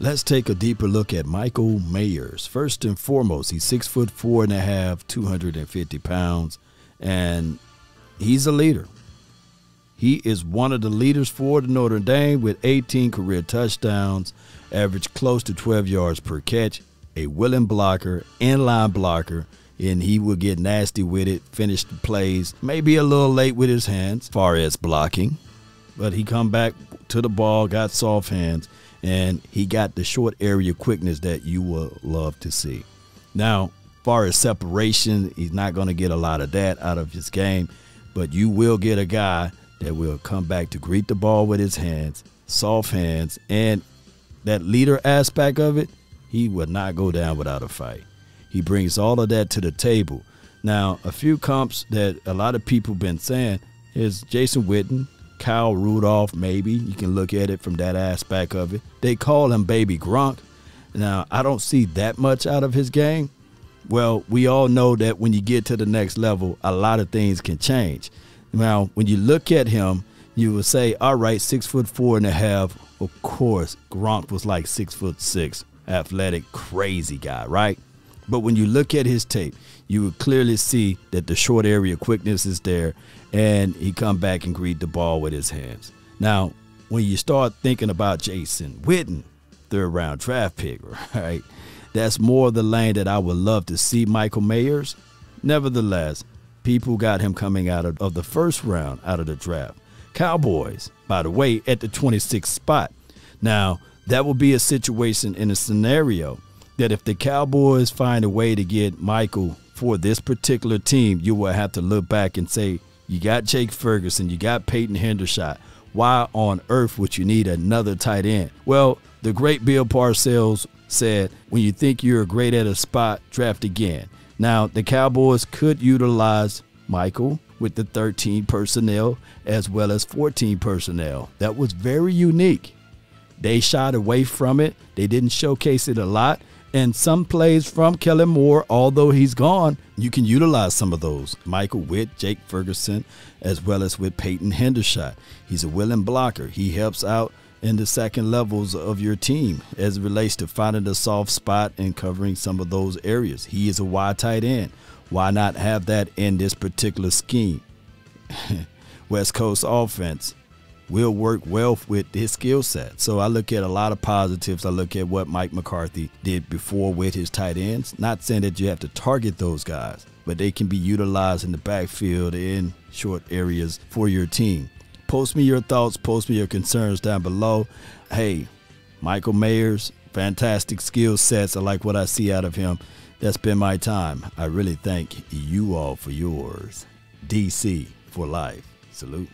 Let's take a deeper look at Michael Mayer. First and foremost, he's 6'4.5", 250 pounds, and he's a leader. He is one of the leaders for the Notre Dame with 18 career touchdowns, averaged close to 12 yards per catch, a willing blocker, inline blocker, and he will get nasty with it, finish the plays, maybe a little late with his hands as far as blocking, but he come back to the ball, got soft hands, and he got the short area quickness that you will love to see. Now, far as separation, he's not going to get a lot of that out of his game, but you will get a guy that will come back to greet the ball with his hands, soft hands, and that leader aspect of it, he will not go down without a fight. He brings all of that to the table. Now, a few comps that a lot of people have been saying is Jason Witten, Kyle Rudolph, maybe. You can look at it from that aspect of it. They call him Baby Gronk. Now, I don't see that much out of his game. Well, we all know that when you get to the next level, a lot of things can change. Now, when you look at him, you will say, all right, 6'4.5". Of course, Gronk was like 6'6", athletic, crazy guy, right? But when you look at his tape, you will clearly see that the short area quickness is there, and he come back and greet the ball with his hands. Now, when you start thinking about Jason Witten, third-round draft pick, right? That's more of the lane that I would love to see Michael Mayer's. Nevertheless, people got him coming out of the first round out of the draft. Cowboys, by the way, at the 26th spot. Now, that will be a situation in a scenario that if the Cowboys find a way to get Michael for this particular team, you will have to look back and say, you got Jake Ferguson, you got Peyton Hendershot. Why on earth would you need another tight end? Well, the great Bill Parcells said, when you think you're great at a spot, draft again. Now, the Cowboys could utilize Michael with the 13 personnel as well as 14 personnel. That was very unique. They shied away from it. They didn't showcase it a lot. And some plays from Kellen Moore, although he's gone, you can utilize some of those. Michael with Jake Ferguson, as well as with Peyton Hendershot. He's a willing blocker. He helps out in the second levels of your team as it relates to finding a soft spot and covering some of those areas. He is a wide tight end. Why not have that in this particular scheme? West Coast offense will work well with his skill set. So I look at a lot of positives. I look at what Mike McCarthy did before with his tight ends. Not saying that you have to target those guys, but they can be utilized in the backfield in short areas for your team. Post me your thoughts, post me your concerns down below. Hey, Michael Mayer's fantastic skill sets. I like what I see out of him. That's been my time. I really thank you all for yours. DC for life. Salute.